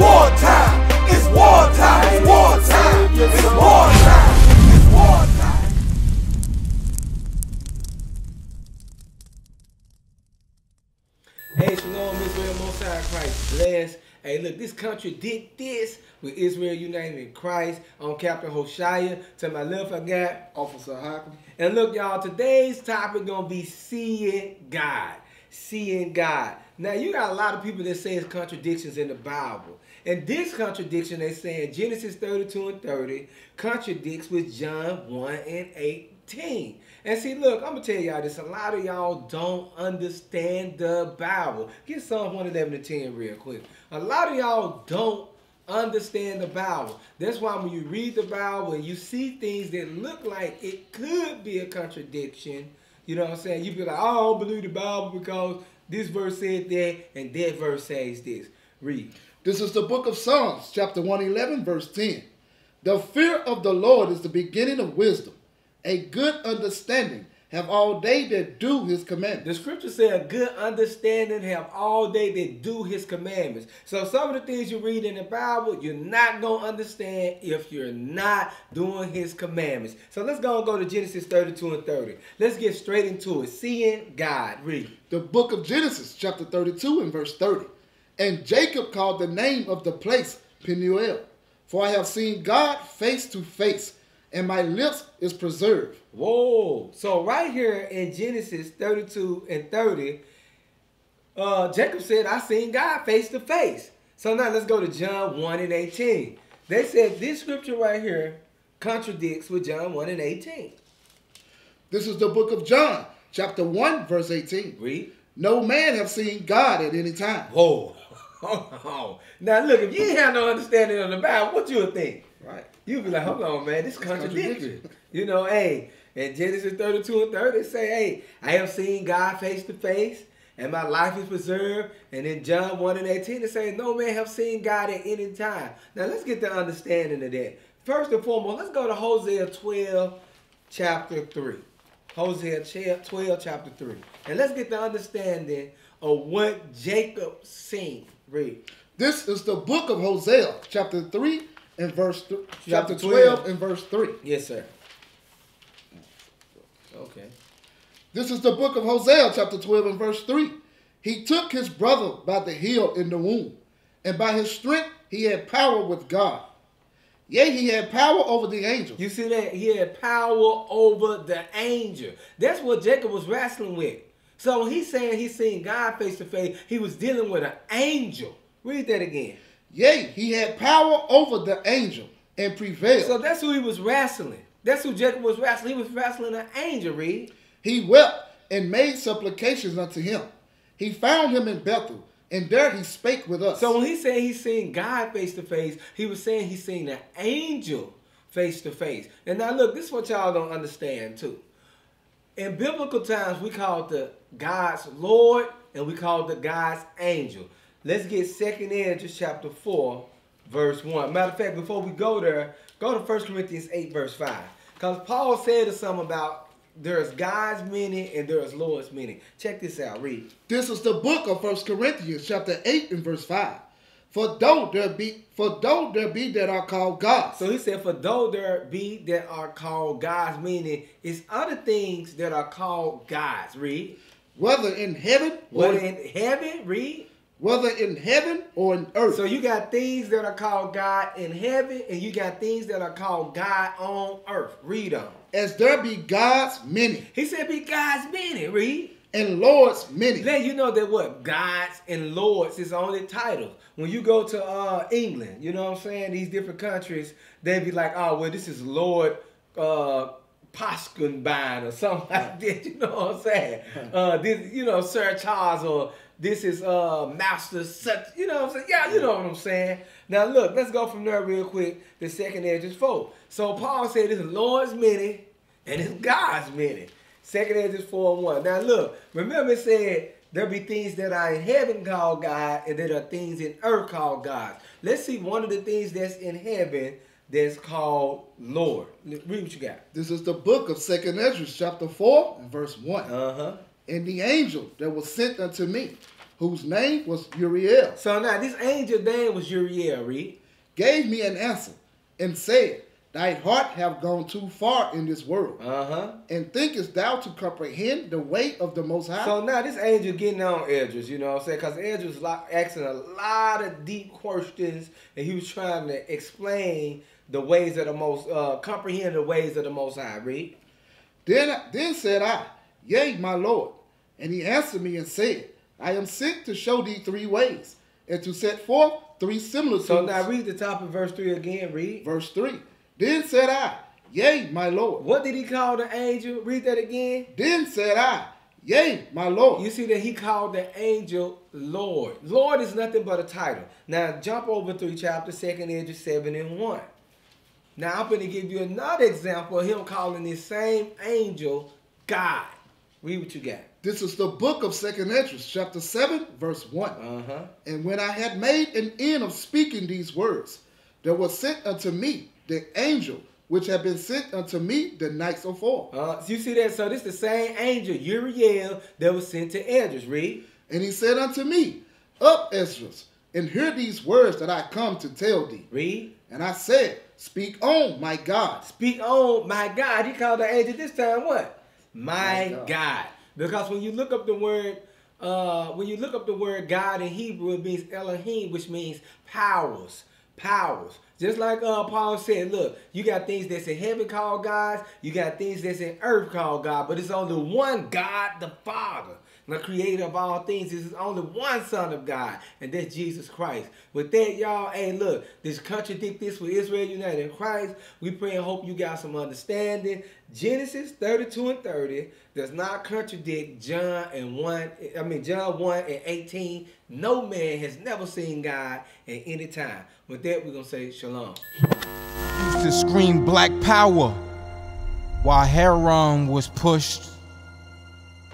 wartime. It's wartime. It's wartime. It's wartime. It's wartime. Hey, shalom, Israel Most High Christ bless. Hey, look, this country did this with Israel United in Christ. I'm Captain Hoshiah. To my left, I got Officer Hocker. And look, y'all, today's topic gonna be seeing God. Seeing God. Now, you got a lot of people that say it's contradictions in the Bible. And this contradiction, they're saying Genesis 32:30 contradicts with John 1:18. And see, look, I'm going to tell y'all this. A lot of y'all don't understand the Bible. Get Psalm 111:10 real quick. A lot of y'all don't understand the Bible. That's why when you read the Bible and you see things that look like it could be a contradiction, you know what I'm saying? You be like, I don't believe the Bible because this verse said that and that verse says this. Read. This is the book of Psalms, chapter 111, verse 10. The fear of the Lord is the beginning of wisdom. A good understanding have all they that do his commandments. The scripture said a good understanding have all they that do his commandments. So some of the things you read in the Bible, you're not going to understand if you're not doing his commandments. So let's go and go to Genesis 32:30. Let's get straight into it. Seeing God. Read. The book of Genesis, chapter 32 and verse 30. And Jacob called the name of the place Peniel, for I have seen God face to face, and my lips is preserved. Whoa. So right here in Genesis 32:30, Jacob said, I seen God face to face. So now let's go to John 1:18. They said this scripture right here contradicts with John 1:18. This is the book of John, chapter 1, verse 18. Read. No man have seen God at any time. Whoa. Now look, if you ain't have no understanding of the Bible, what you would think? Right. You'd be like, hold on, man, this contradiction. You know, hey, in Genesis 32:30, say, hey, I have seen God face to face, and my life is preserved. And in John 1:18, it says, no man have seen God at any time. Now, let's get the understanding of that. First and foremost, let's go to Hosea 12, chapter 3. Hosea 12, chapter 3. And let's get the understanding of what Jacob seen. Read. This is the book of Hosea, chapter 3. In verse chapter 12 and verse 3. Yes, sir. Okay. This is the book of Hosea, chapter 12 and verse 3. He took his brother by the heel in the womb, and by his strength he had power with God. Yea, he had power over the angel. You see that? He had power over the angel. That's what Jacob was wrestling with. So when he's saying he's seen God face to face, he was dealing with an angel. Read that again. Yea, he had power over the angel and prevailed. So that's who he was wrestling. That's who Jacob was wrestling. He was wrestling an angel, read. He wept and made supplications unto him. He found him in Bethel, and there he spake with us. So when he said he seen God face to face, he was saying he seen an angel face to face. And now look, this is what y'all don't understand too. In biblical times, we called the God's Lord and we called the God's angel. Let's get 2nd Andrews chapter 4, verse 1. Matter of fact, before we go there, go to 1 Corinthians 8, verse 5. Because Paul said something about there's God's many and there's Lord's many. Check this out. Read. This is the book of 1 Corinthians chapter 8 and verse 5. For though there be that are called gods. So he said, for though there be that are called gods, meaning it's other things that are called gods. Read. Whether in heaven. Whether in heaven. Read. Whether in heaven or in earth. So you got things that are called God in heaven, and you got things that are called God on earth. Read on. As there be God's many. He said be God's many. Read. And Lord's many. Let you know that what? God's and Lord's is only titles. When you go to England, you know what I'm saying? These different countries, they be like, oh, well, this is Lord Poskenbine or something like that. You know what I'm saying? This, you know, Sir Charles, or this is Master such, you know what I'm saying? Yeah, you know what I'm saying. Now look, let's go from there real quick. The 2nd Andrews 4. So Paul said it's Lord's many and it's God's many. 2nd Andrews 4:1. Now look, remember it said there'll be things that are in heaven called God, and there are things in earth called God. Let's see one of the things that's in heaven that's called Lord. Read what you got. This is the book of 2nd Andrews, chapter 4, and verse 1. And the angel that was sent unto me, whose name was Uriel. So now this angel's name was Uriel, read. Gave me an answer and said, thy heart have gone too far in this world. And thinkest thou to comprehend the way of the Most High? So now this angel getting on Esdras, you know what I'm saying? Because Esdras was asking a lot of deep questions, and he was trying to explain the ways of the Most, comprehend the ways of the Most High. Read. Then said I, yea, my Lord. And he answered me and said, I am sent to show thee three ways, and to set forth three similitudes. So now read the top of verse 3 again. Read. Verse 3. Then said I, yea, my Lord. What did he call the angel? Read that again. Then said I, yea, my Lord. You see that he called the angel Lord. Lord is nothing but a title. Now jump over through chapter 2, Esdras 7:1. Now I'm going to give you another example of him calling this same angel God. Read what you got. This is the book of 2nd Esdras, chapter 7, verse 1. And when I had made an end of speaking these words, there was sent unto me the angel which had been sent unto me the nights afore. So you see that? So this is the same angel, Uriel, that was sent to Esdras. Read. And he said unto me, up, Esdras, and hear these words that I come to tell thee. Read. And I said, speak on, my God. Speak on, my God. He called the angel this time what? My God. Because when you look up the word, God in Hebrew, it means Elohim, which means powers, Just like Paul said, look, you got things that's in heaven called gods, you got things that's in earth called God, but it's only one God, the Father, the creator of all things. There's only one Son of God, and that's Jesus Christ. With that, y'all, hey, look, this contradict this with Israel United in Christ. We pray and hope you got some understanding. Genesis 32:30 does not contradict John 1:18. No man has never seen God at any time. With that, we're gonna say shalom. Used to scream black power while Haran was pushed.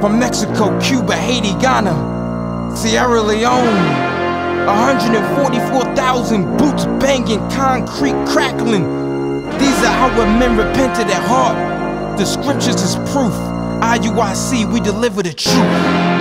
From Mexico, Cuba, Haiti, Ghana, Sierra Leone, 144,000 boots banging, concrete crackling. These are how men repented at heart. The scriptures is proof. IUIC, we deliver the truth.